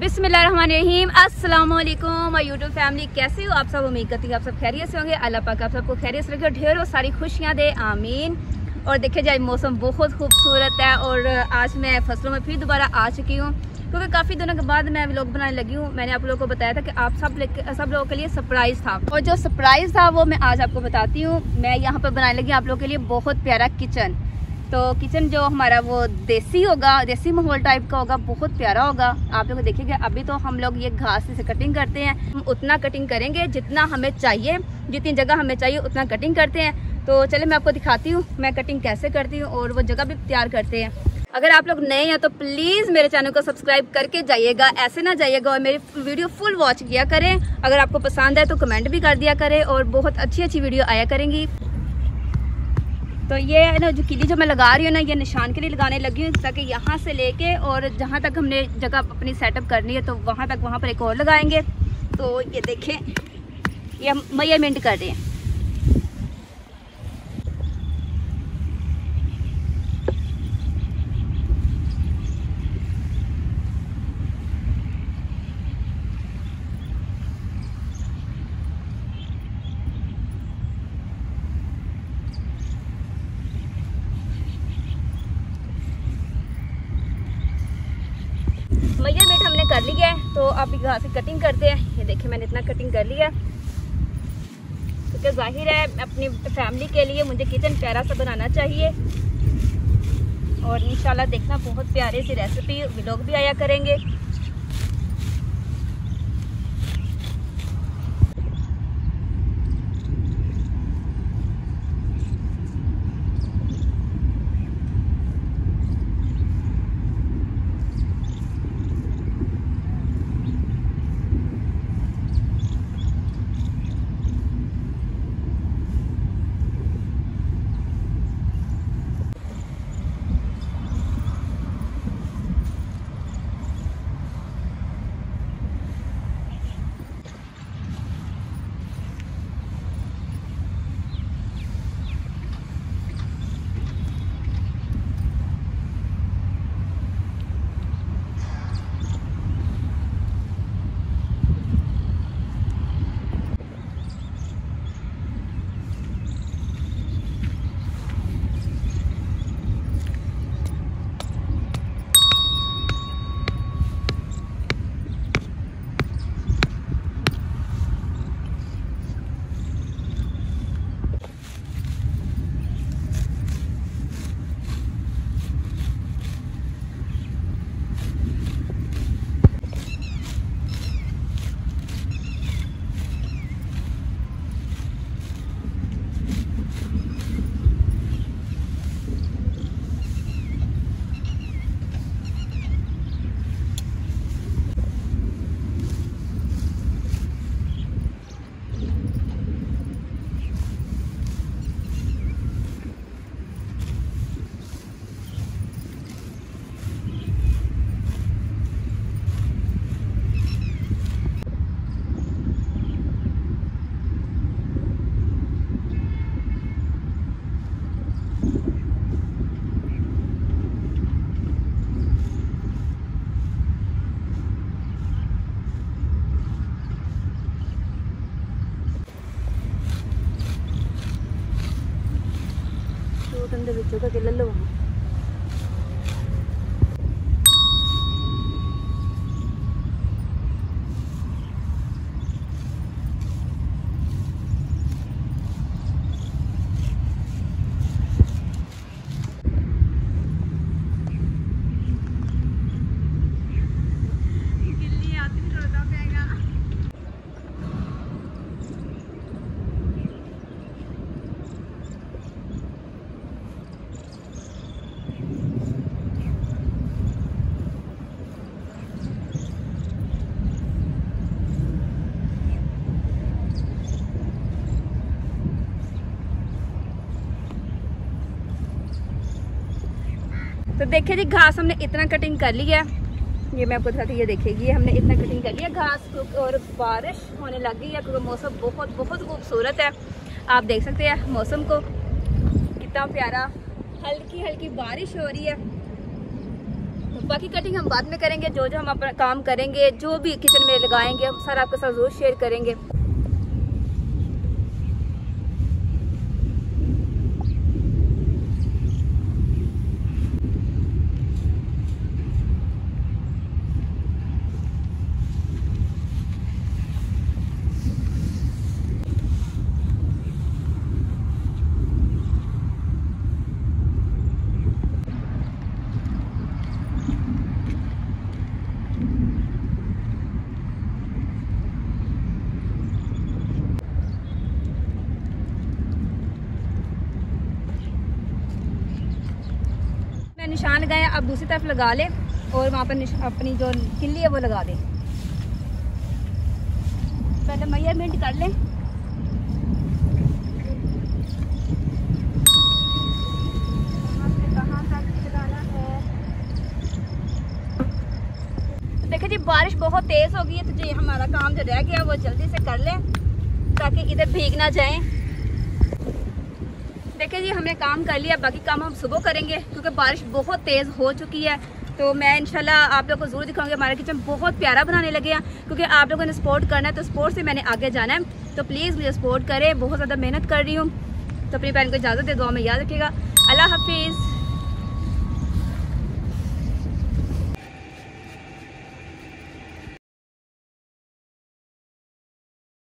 बिस्मिल्लाहिर्रहमानिर्रहीम। अस्सलाम वालेकुम माय यूट्यूब फैमिली, कैसे हो आप सब? उम्मीद करती हूँ आप सब खैरियत से होंगे। अल्लाह पाक आप सबको खैरियत से रखे और ढेरों सारी खुशियाँ दे, आमीन। और देखे जाए मौसम बहुत खूबसूरत है और आज मैं फसलों में फिर दोबारा आ चुकी हूँ क्योंकि काफ़ी दिनों के बाद मैं व्लॉग बनाने लगी हूँ। मैंने आप लोगों को बताया था कि आप सब लोगों के लिए सरप्राइज़ था और जो सरप्राइज़ था वो मैं आज आपको बताती हूँ। मैं यहाँ पर बनाने लगी आप लोगों के लिए बहुत प्यारा किचन। तो किचन जो हमारा वो देसी होगा, देसी माहौल टाइप का होगा, बहुत प्यारा होगा। आप लोग देखेंगे अभी तो हम लोग ये घास से कटिंग करते हैं। हम उतना कटिंग करेंगे जितना हमें चाहिए, जितनी जगह हमें चाहिए उतना कटिंग करते हैं। तो चलिए मैं आपको दिखाती हूँ मैं कटिंग कैसे करती हूँ और वो जगह भी तैयार करते हैं। अगर आप लोग नए हैं तो प्लीज़ मेरे चैनल को सब्सक्राइब करके जाइएगा, ऐसे ना जाइएगा, और मेरी वीडियो फुल वॉच किया करें। अगर आपको पसंद आए तो कमेंट भी कर दिया करें और बहुत अच्छी अच्छी वीडियो आया करेंगी। तो ये है ना जो किली जो मैं लगा रही हूँ ना, ये निशान के लिए लगाने लगी हूँ ताकि यहाँ से लेके और जहाँ तक हमने जगह अपनी सेटअप करनी है तो वहाँ तक, वहाँ पर एक और लगाएंगे। तो ये देखें, ये हम मेजरमेंट कर रहे हैं। मेजरमेंट हमने कर लिया है तो अब यहाँ से कटिंग करते हैं। ये देखिए मैंने इतना कटिंग कर लिया क्योंकि जाहिर है अपनी फैमिली के लिए मुझे किचन प्यारा सा बनाना चाहिए और इंशाल्लाह देखना बहुत प्यारे सी रेसिपी व्लॉग भी आया करेंगे। जगह के लल्लो तो देखिए जी घास हमने इतना कटिंग कर लिया है। ये मैं आपको दिखाती हूँ, ये देखेगी हमने इतना कटिंग कर लिया घास और बारिश होने लग गई है क्योंकि मौसम बहुत बहुत खूबसूरत है। आप देख सकते हैं मौसम को कितना प्यारा, हल्की हल्की बारिश हो रही है। बाकी कटिंग हम बाद में करेंगे, जो जो हम अपना काम करेंगे, जो भी किचन में लगाएंगे हम सारा आपके साथ जरूर शेयर करेंगे। निशान लगाए, आप दूसरी तरफ लगा ले और वहाँ पर अपनी जो किल्ली है वो लगा दें। पहले मेजरमेंट कर लें। देखिए जी बारिश बहुत तेज हो गई है, तो जो हमारा काम जो रह गया वो जल्दी से कर लें ताकि इधर भीग ना जाए। देखिए जी हमने काम कर लिया, बाकी काम हम सुबह करेंगे क्योंकि बारिश बहुत तेज़ हो चुकी है। तो मैं इंशाल्लाह आप लोगों को ज़रूर दिखाऊंगी। हमारा किचन बहुत प्यारा बनाने लगे हैं क्योंकि आप लोगों ने सपोर्ट करना है, तो सपोर्ट से मैंने आगे जाना है। तो प्लीज़ मुझे सपोर्ट करें, बहुत ज़्यादा मेहनत कर रही हूँ। तो अपनी बहन को इजाज़त दे, दुआ में याद रखिएगा। अल्लाह हाफिज़।